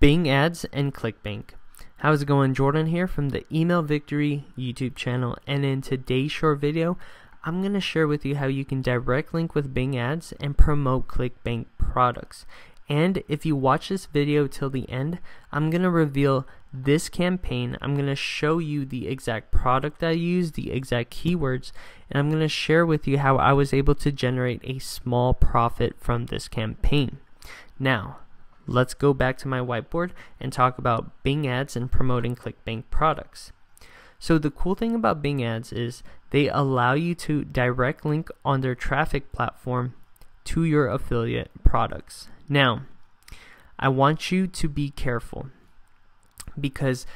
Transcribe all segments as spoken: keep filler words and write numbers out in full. Bing Ads and ClickBank. How's it going? Jordan here from the Email Victory YouTube channel, and in today's short video I'm going to share with you how you can direct link with Bing Ads and promote ClickBank products. And if you watch this video till the end, I'm going to reveal this campaign. I'm going to show you the exact product I used, the exact keywords, and I'm going to share with you how I was able to generate a small profit from this campaign. Now let's go back to my whiteboard and talk about Bing Ads and promoting ClickBank products. So the cool thing about Bing Ads is they allow you to direct link on their traffic platform to your affiliate products. Now, I want you to be careful because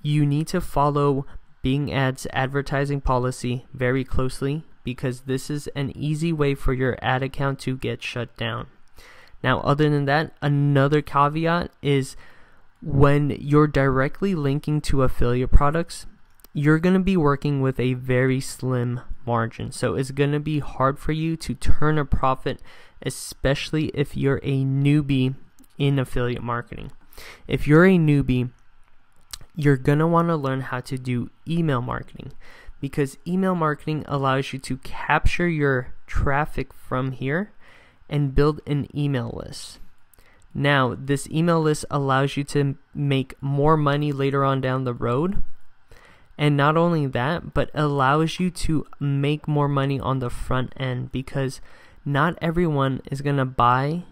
you need to follow Bing Ads advertising policy very closely, because this is an easy way for your ad account to get shut down. Now, other than that, another caveat is when you're directly linking to affiliate products, you're going to be working with a very slim margin. So it's going to be hard for you to turn a profit, especially if you're a newbie in affiliate marketing. If you're a newbie, you're going to want to learn how to do email marketing, because email marketing allows you to capture your traffic from here and build an email list. Now, this email list allows you to make more money later on down the road, and not only that, but allows you to make more money on the front end, because not everyone is gonna buy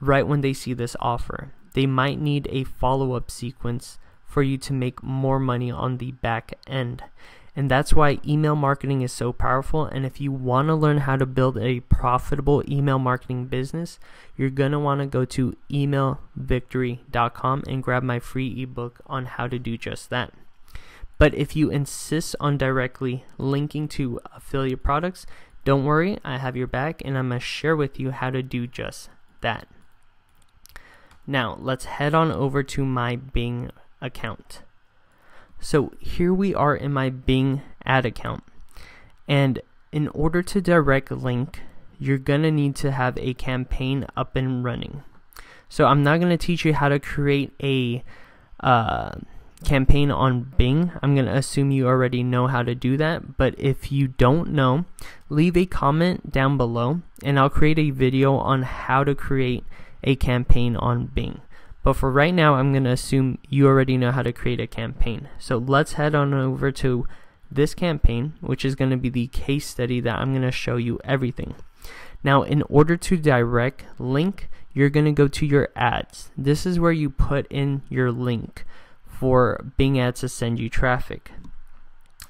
right when they see this offer. They might need a follow-up sequence for you to make more money on the back end. And that's why email marketing is so powerful. And if you want to learn how to build a profitable email marketing business, you're going to want to go to email victory dot com and grab my free ebook on how to do just that. But if you insist on directly linking to affiliate products, don't worry, I have your back, and I'm going to share with you how to do just that. Now, let's head on over to my Bing account. So here we are in my Bing ad account, and in order to direct link, you're gonna need to have a campaign up and running. So I'm not gonna teach you how to create a uh, campaign on Bing. I'm gonna assume you already know how to do that, but if you don't know, leave a comment down below and I'll create a video on how to create a campaign on Bing. But for right now, I'm going to assume you already know how to create a campaign. So let's head on over to this campaign, which is going to be the case study that I'm going to show you everything. Now, in order to direct link, you're going to go to your ads. This is where you put in your link for Bing Ads to send you traffic.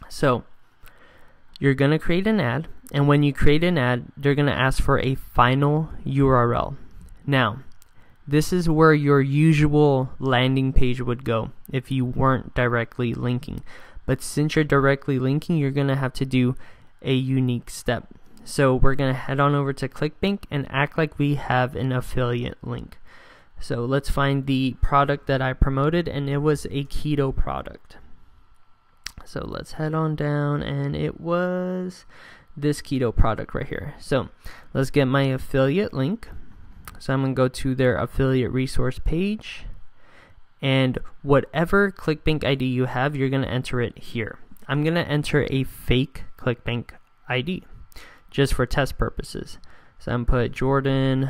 So you're going to create an ad, and when you create an ad, they're going to ask for a final U R L. Now, this is where your usual landing page would go if you weren't directly linking. But since you're directly linking, you're going to have to do a unique step. So we're going to head on over to ClickBank and act like we have an affiliate link. So let's find the product that I promoted, and it was a keto product. So let's head on down, and it was this keto product right here. So let's get my affiliate link. So I'm going to go to their affiliate resource page, and whatever ClickBank I D you have, you're going to enter it here. I'm going to enter a fake ClickBank I D just for test purposes. So I'm going to put Jordan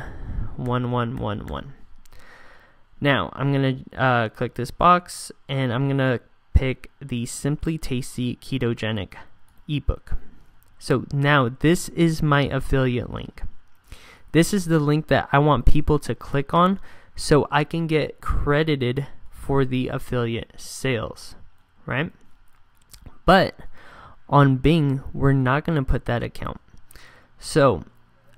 one one one one. Now I'm going to uh, click this box, and I'm going to pick the Simply Tasty Ketogenic ebook. So now this is my affiliate link. This is the link that I want people to click on so I can get credited for the affiliate sales, right? But on Bing, we're not going to put that account. So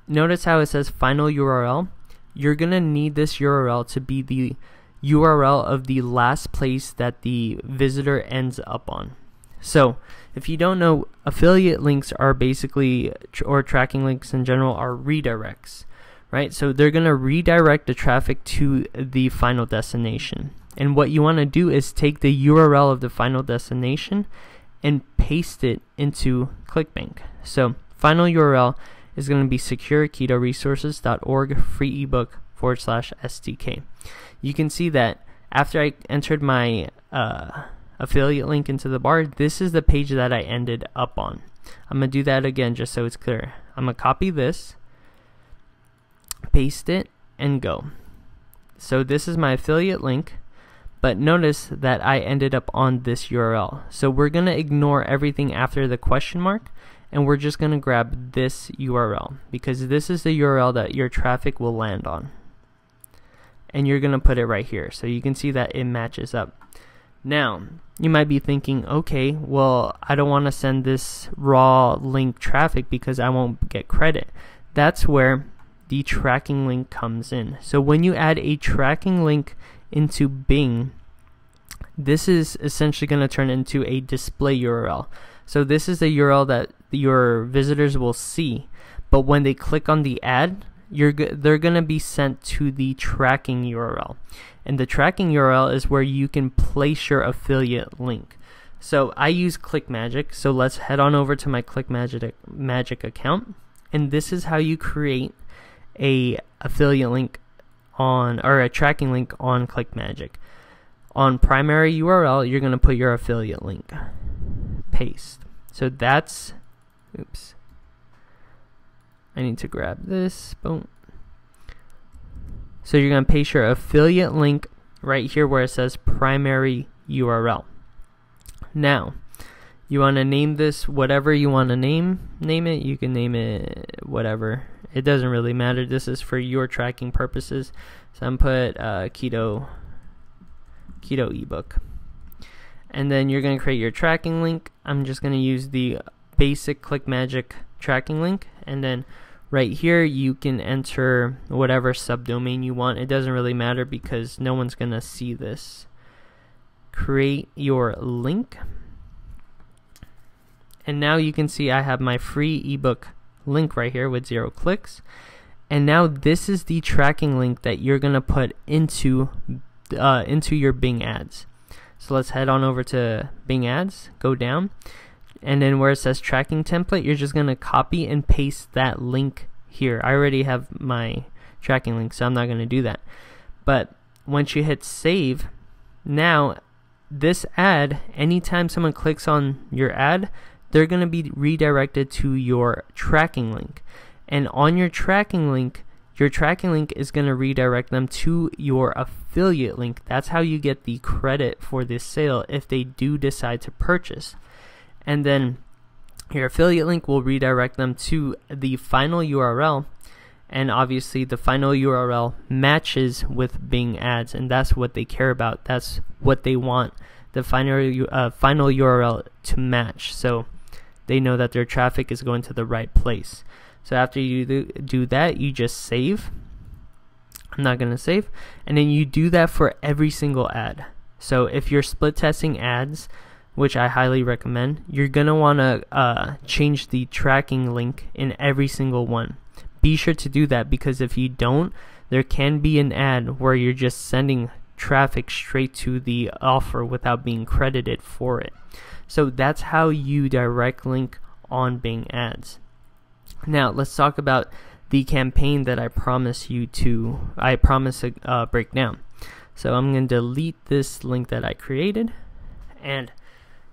notice how it says final U R L. You're going to need this U R L to be the U R L of the last place that the visitor ends up on. So if you don't know, affiliate links are basically, or tracking links in general, are redirects, right? So they're going to redirect the traffic to the final destination. And what you want to do is take the U R L of the final destination and paste it into ClickBank. So final U R L is going to be secure keto resources dot org, free ebook forward slash S D K. You can see that after I entered my uh, affiliate link into the bar, this is the page that I ended up on. I'm going to do that again just so it's clear. I'm going to copy this, paste it, and go. So this is my affiliate link, but notice that I ended up on this U R L. So we're going to ignore everything after the question mark, and we're just going to grab this U R L, because this is the U R L that your traffic will land on. And you're going to put it right here. So you can see that it matches up. Now, you might be thinking, okay, well, I don't want to send this raw link traffic because I won't get credit. That's where the tracking link comes in. So when you add a tracking link into Bing, this is essentially going to turn into a display U R L. So this is the U R L that your visitors will see, but when they click on the ad, you're g they're going to be sent to the tracking U R L. And the tracking U R L is where you can place your affiliate link. So I use ClickMagick, so let's head on over to my ClickMagick Magic account, and this is how you create a affiliate link on, or a tracking link on ClickMagick. On primary U R L, you're going to put your affiliate link. Paste. So that's, oops, I need to grab this, boom. So you're going to paste your affiliate link right here where it says primary U R L. Now, you want to name this whatever you want to name. Name it, you can name it whatever. It doesn't really matter. This is for your tracking purposes. So I'm put uh, keto, keto ebook. And then you're going to create your tracking link. I'm just going to use the basic ClickMagick tracking link, and then right here you can enter whatever subdomain you want. It doesn't really matter because no one's gonna see this. Create your link, and now you can see I have my free ebook link right here with zero clicks, and now this is the tracking link that you're gonna put into uh, into your Bing ads. So let's head on over to Bing ads, go down, and then where it says tracking template, you're just going to copy and paste that link here. I already have my tracking link, so I'm not going to do that. But once you hit save, now this ad, anytime someone clicks on your ad, they're going to be redirected to your tracking link. And on your tracking link, your tracking link is going to redirect them to your affiliate link. That's how you get the credit for this sale if they do decide to purchase. And then your affiliate link will redirect them to the final U R L, and obviously the final U R L matches with Bing ads, and that's what they care about. That's what they want, the final uh, final U R L to match, so they know that their traffic is going to the right place. So after you do that, you just save. I'm not going to save. And then you do that for every single ad. So if you're split testing ads, which I highly recommend, you're going to want to uh, change the tracking link in every single one. Be sure to do that, because if you don't, there can be an ad where you're just sending traffic straight to the offer without being credited for it. So that's how you direct link on Bing ads. Now let's talk about the campaign that I promise you to, I promise a uh, breakdown. So I'm going to delete this link that I created, and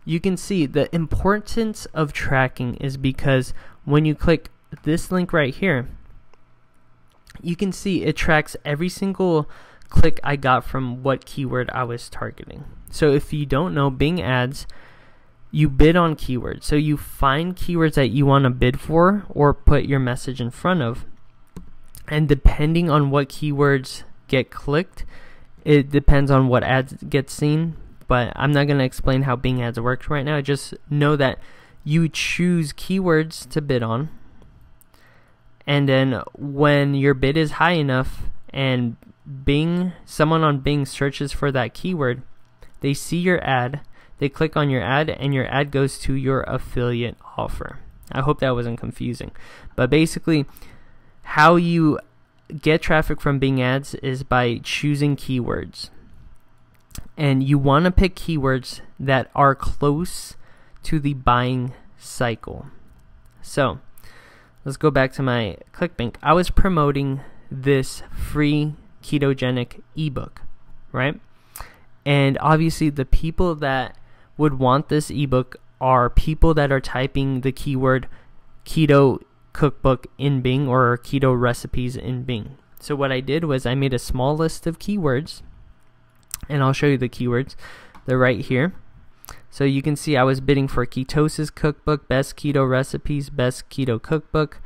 you can see the importance of tracking is because when you click this link right here, you can see it tracks every single click I got from what keyword I was targeting. So if you don't know, Bing ads, you bid on keywords. So you find keywords that you want to bid for or put your message in front of. And depending on what keywords get clicked, it depends on what ads get seen. But I'm not going to explain how Bing ads works right now. Just know that you choose keywords to bid on, and then when your bid is high enough and Bing, someone on Bing searches for that keyword, they see your ad, they click on your ad, and your ad goes to your affiliate offer. I hope that wasn't confusing. But basically, how you get traffic from Bing ads is by choosing keywords. And you want to pick keywords that are close to the buying cycle. So let's go back to my ClickBank. I was promoting this free Ketogenic ebook, right? And obviously the people that would want this ebook are people that are typing the keyword keto cookbook in Bing or keto recipes in Bing. So what I did was I made a small list of keywords, and I'll show you the keywords. They're right here. So you can see I was bidding for ketosis cookbook, best keto recipes, best keto cookbook,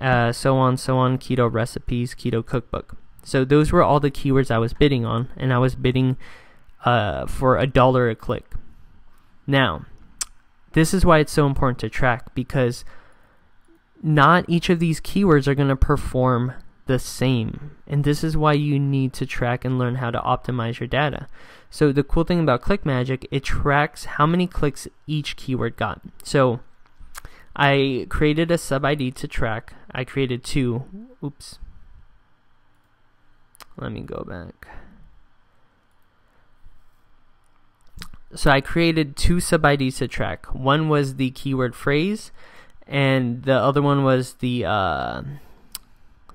uh, so on, so on, keto recipes, keto cookbook. So those were all the keywords I was bidding on, and I was bidding uh, for a dollar a click. Now, this is why it's so important to track, because not each of these keywords are going to perform the same, and this is why you need to track and learn how to optimize your data. So the cool thing about ClickMagick, it tracks how many clicks each keyword got. So I created a sub I D to track. I created two. Oops. Let me go back. So I created two sub I Ds to track. One was the keyword phrase, and the other one was the uh,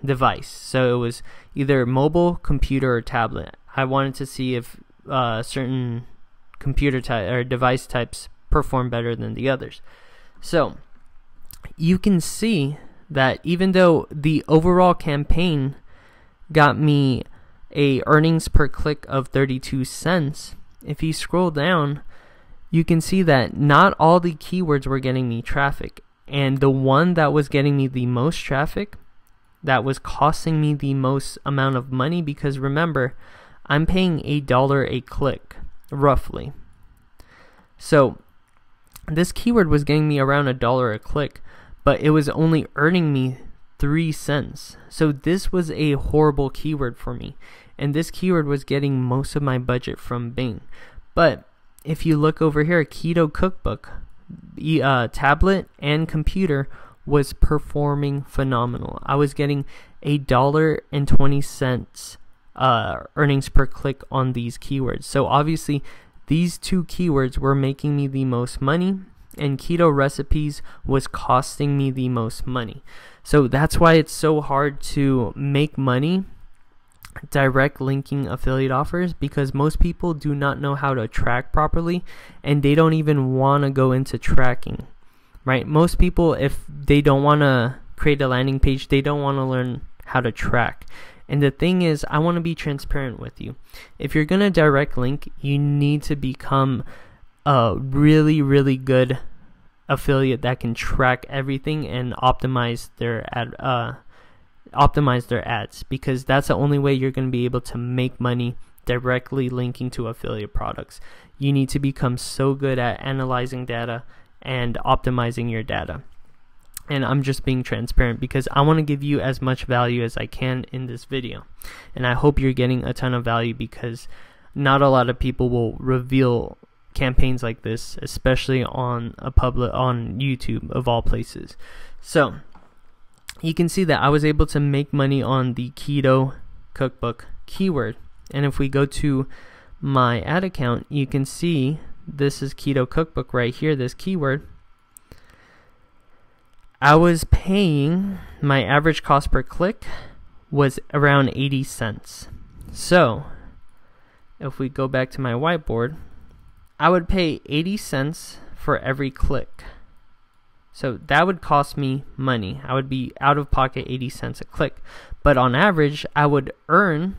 device. So it was either mobile, computer, or tablet. I wanted to see if uh, certain computer type or device types perform better than the others. So you can see that even though the overall campaign got me a earnings per click of thirty-two cents, if you scroll down, you can see that not all the keywords were getting me traffic. And the one that was getting me the most traffic, that was costing me the most amount of money, because remember, I'm paying a dollar a click, roughly. So this keyword was getting me around a dollar a click, but it was only earning me three cents. So this was a horrible keyword for me. And this keyword was getting most of my budget from Bing. But if you look over here, keto cookbook, uh, tablet and computer was performing phenomenal. I was getting a dollar and twenty cents uh, earnings per click on these keywords. So obviously these two keywords were making me the most money, and keto recipes was costing me the most money. So that's why it's so hard to make money direct linking affiliate offers, because most people do not know how to track properly, and they don't even want to go into tracking, right? Most people, if they don't want to create a landing page, they don't want to learn how to track. And the thing is, I want to be transparent with you. If you're going to direct link, you need to become a really, really good affiliate that can track everything and optimize their ad, uh, optimize their ads, because that's the only way you're going to be able to make money directly linking to affiliate products. You need to become so good at analyzing data and optimizing your data. And I'm just being transparent because I want to give you as much value as I can in this video, and I hope you're getting a ton of value, because not a lot of people will reveal campaigns like this, especially on a public on YouTube of all places. So you can see that I was able to make money on the keto cookbook keyword. And if we go to my ad account, you can see this is keto cookbook right here, this keyword. I was paying, my average cost per click was around eighty cents. So if we go back to my whiteboard, I would pay eighty cents for every click. So that would cost me money. I would be out of pocket eighty cents a click. But on average, I would earn,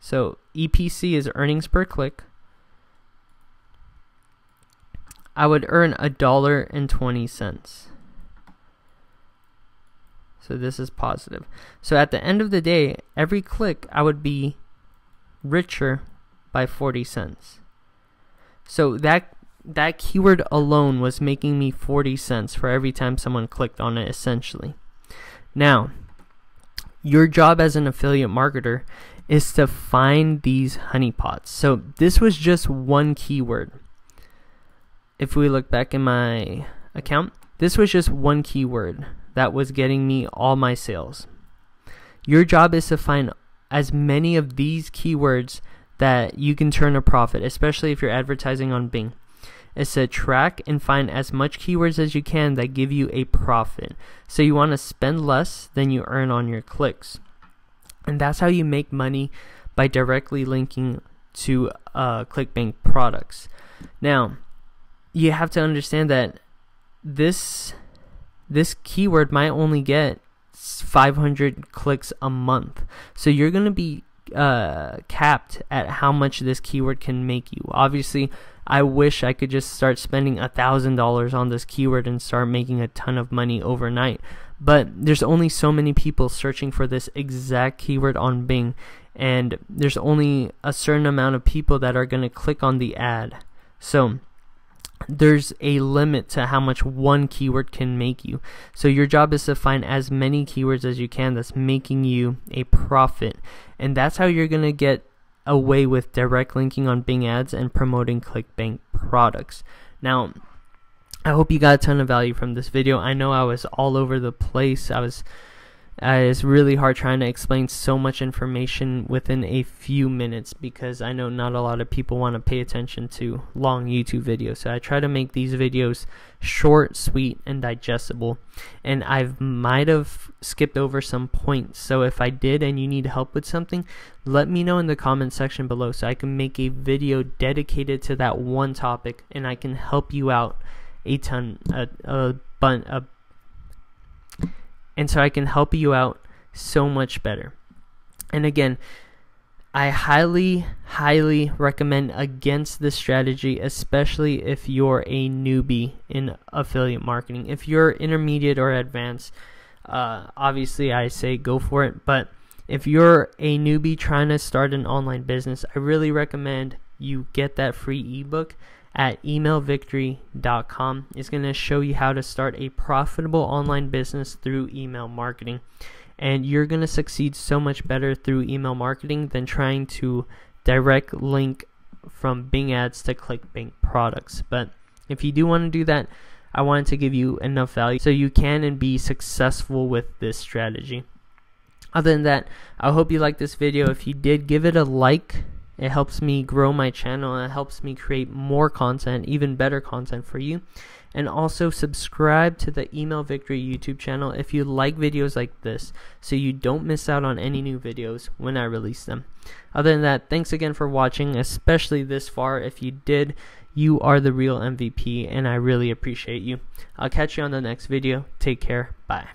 so E P C is earnings per click, I would earn a dollar and twenty cents. So this is positive. So at the end of the day, every click I would be richer by forty cents. So that That keyword alone was making me forty cents for every time someone clicked on it, essentially. Now, your job as an affiliate marketer is to find these honeypots. So this was just one keyword. If we look back in my account, this was just one keyword that was getting me all my sales. Your job is to find as many of these keywords that you can turn a profit, especially if you're advertising on Bing. Is to track and find as much keywords as you can that give you a profit. So you want to spend less than you earn on your clicks. And that's how you make money, by directly linking to uh, ClickBank products. Now, you have to understand that this this keyword might only get five hundred clicks a month. So you're going to be uh, capped at how much this keyword can make you. Obviously, I wish I could just start spending a thousand dollars on this keyword and start making a ton of money overnight. But there's only so many people searching for this exact keyword on Bing. And there's only a certain amount of people that are going to click on the ad. So there's a limit to how much one keyword can make you. So your job is to find as many keywords as you can that's making you a profit. And that's how you're going to get away with direct linking on Bing ads and promoting ClickBank products. Now, I hope you got a ton of value from this video. I know I was all over the place. I was... Uh, it's really hard trying to explain so much information within a few minutes, because I know not a lot of people want to pay attention to long YouTube videos. So I try to make these videos short, sweet, and digestible. And I might have skipped over some points. So if I did and you need help with something, let me know in the comment section below so I can make a video dedicated to that one topic, and I can help you out a ton, a, a bunch of And so I can help you out so much better. And again, I highly, highly recommend against this strategy, especially if you're a newbie in affiliate marketing. If you're intermediate or advanced, uh, obviously I say go for it. But if you're a newbie trying to start an online business, I really recommend you get that free ebook at email victory dot com. It's going to show you how to start a profitable online business through email marketing. And you're going to succeed so much better through email marketing than trying to direct link from Bing ads to ClickBank products. But if you do want to do that, I wanted to give you enough value so you can and be successful with this strategy. Other than that, I hope you liked this video. If you did, give it a like. It helps me grow my channel, and it helps me create more content, even better content for you. And also subscribe to the Email Victory YouTube channel if you like videos like this, so you don't miss out on any new videos when I release them. Other than that, thanks again for watching, especially this far. If you did, you are the real M V P, and I really appreciate you. I'll catch you on the next video. Take care. Bye.